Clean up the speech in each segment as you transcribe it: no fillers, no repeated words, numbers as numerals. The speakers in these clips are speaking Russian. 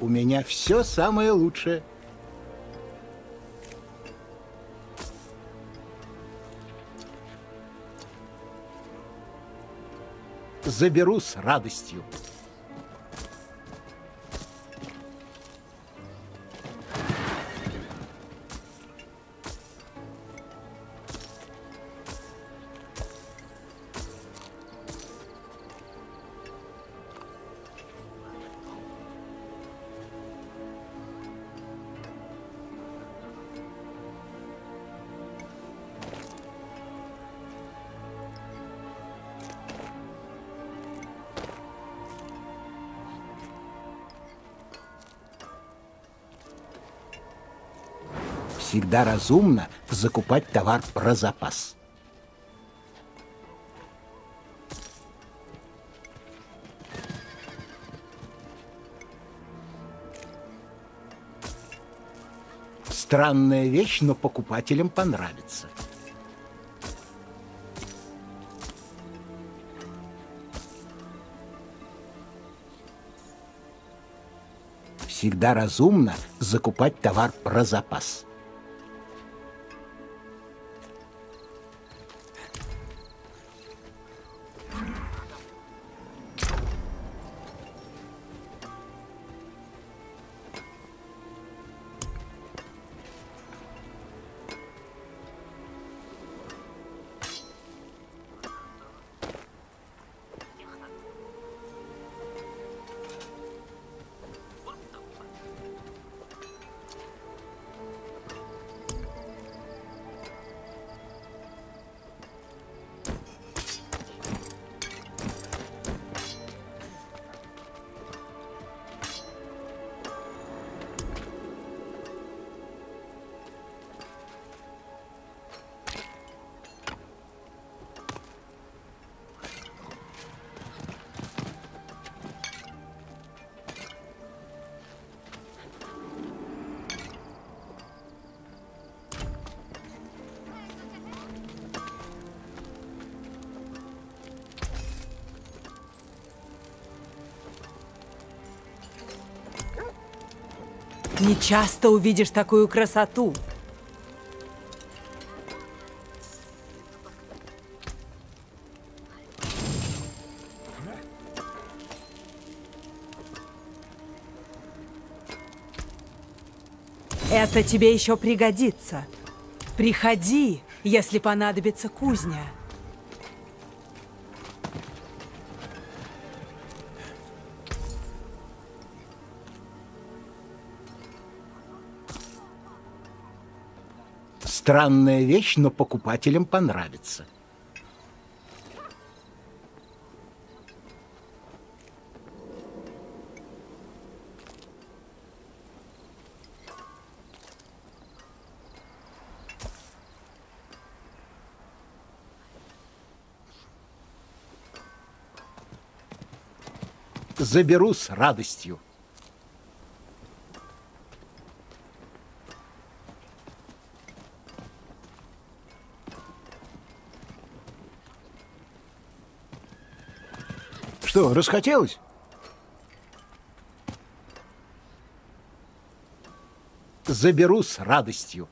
У меня все самое лучшее. Заберу с радостью. Всегда разумно закупать товар про запас. Странная вещь, но покупателям понравится. Всегда разумно закупать товар про запас. Не часто увидишь такую красоту. Это тебе еще пригодится. Приходи, если понадобится кузня. Странная вещь, но покупателям понравится. Заберу с радостью. Что, расхотелось? Заберу с радостью.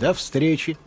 До встречи!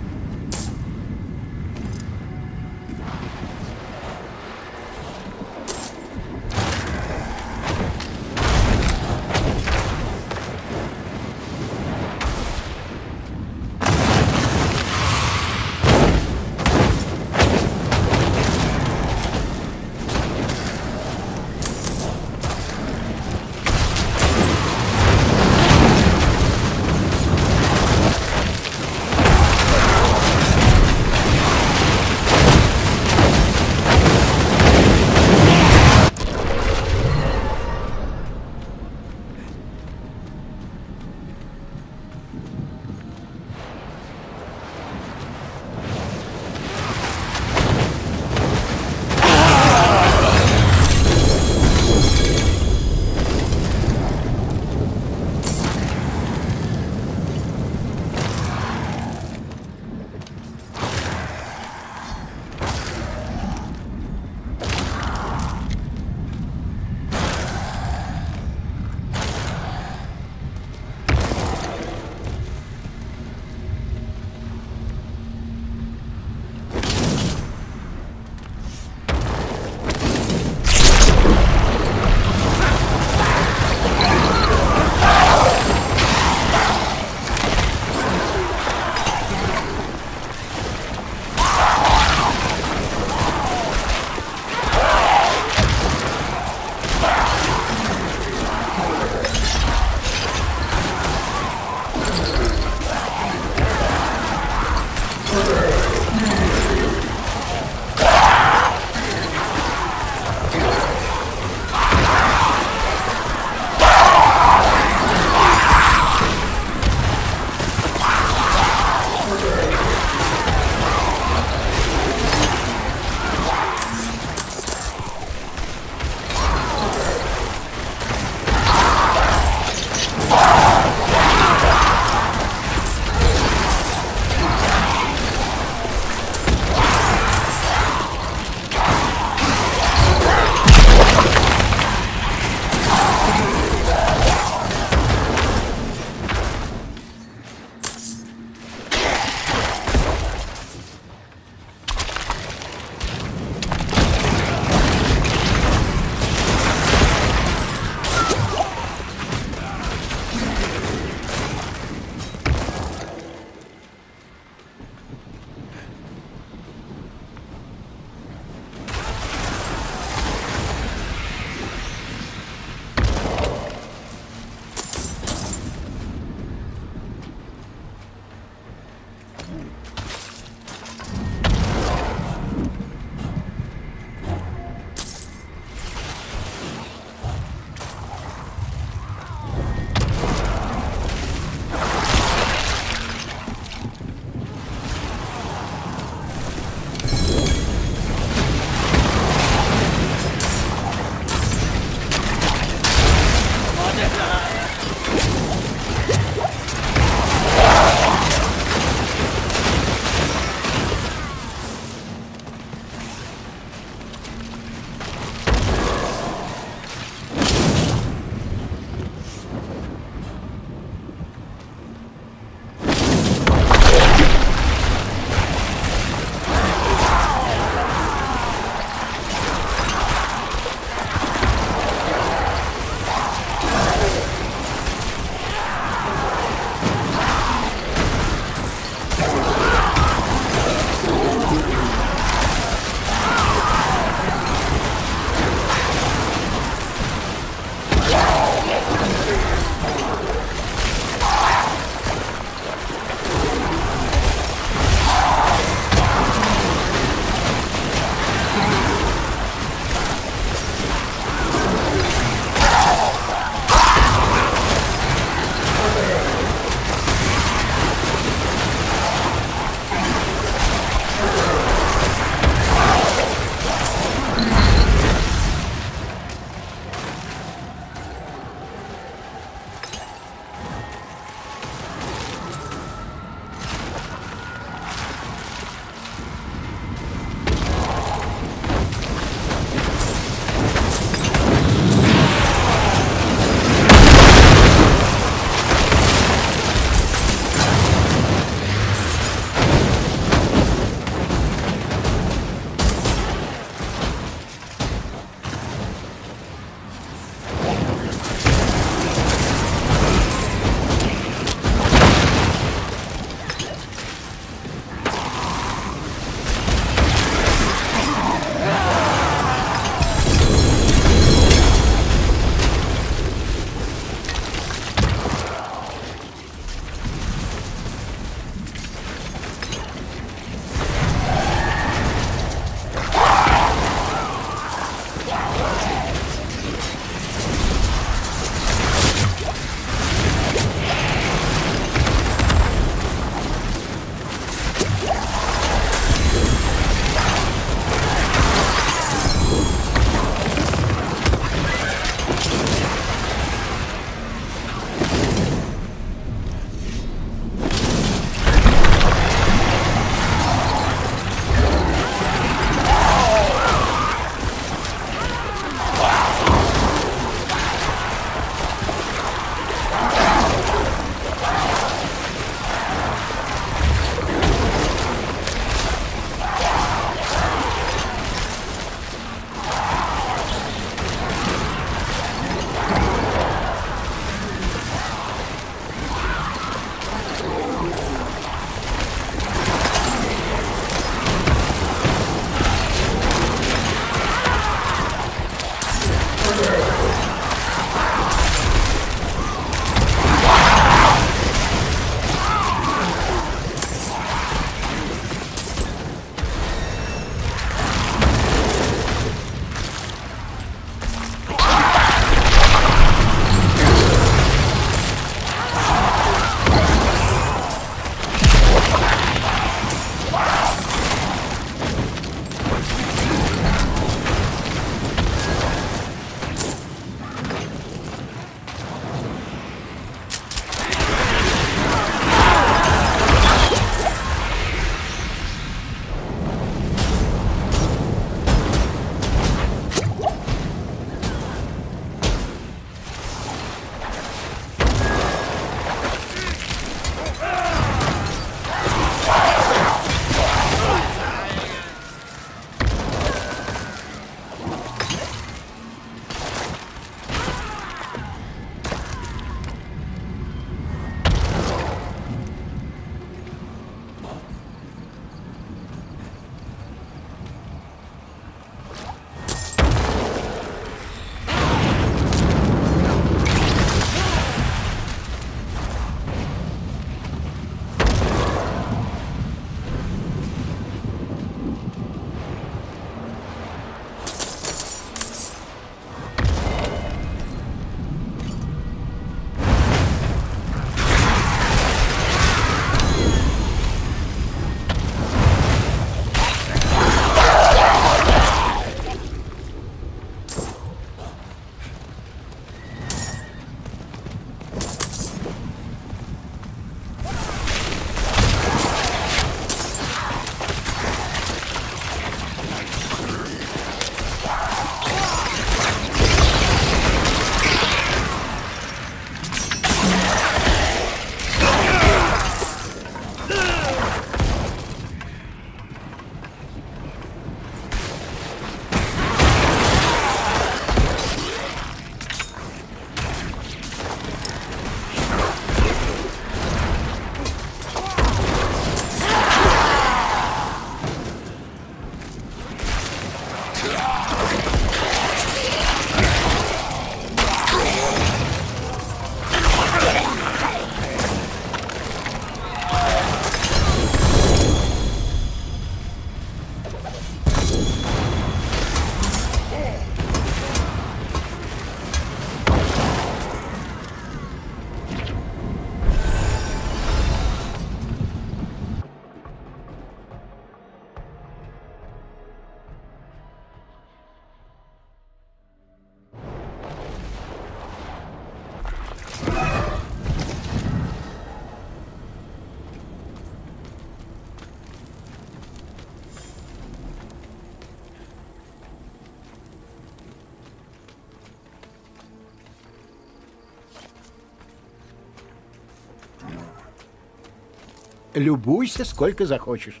любуйся сколько захочешь.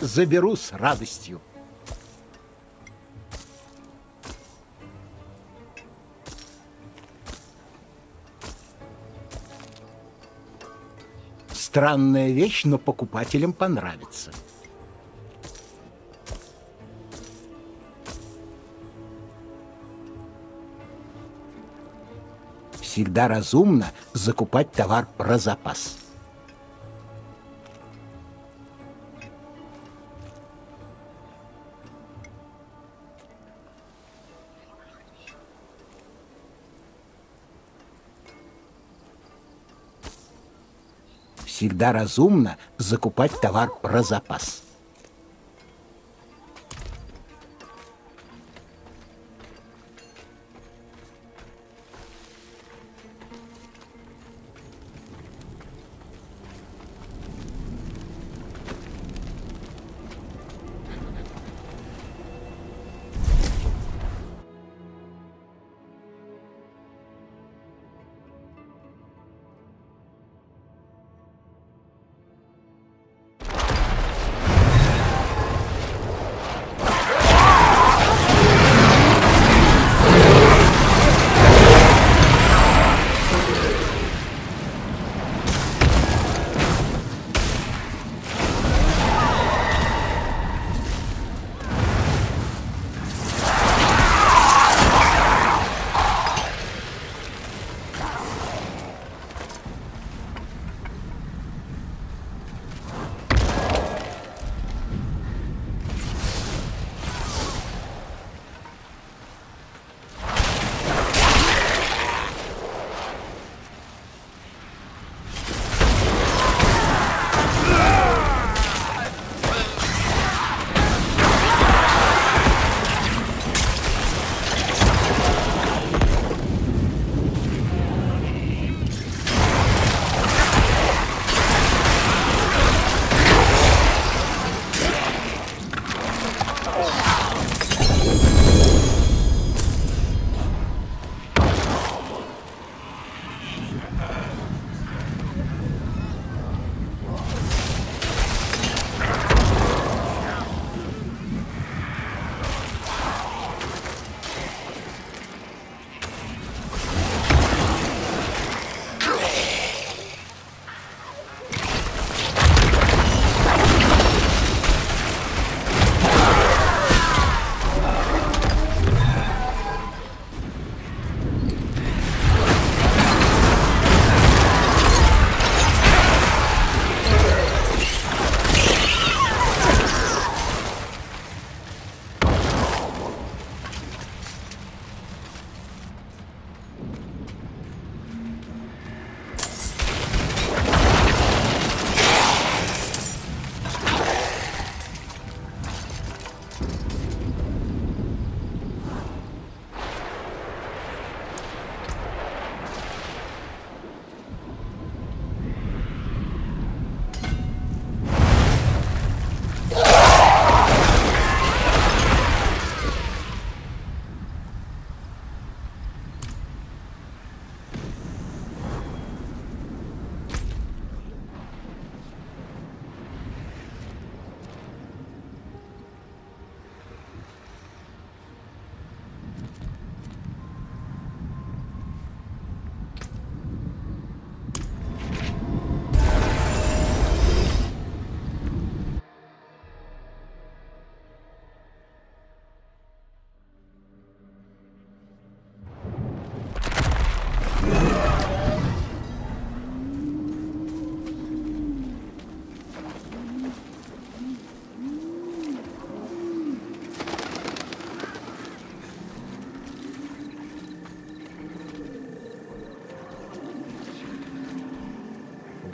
Заберу с радостью. Странная вещь, но покупателям понравится. Всегда разумно закупать товар про запас. Всегда разумно закупать товар про запас.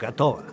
Готово.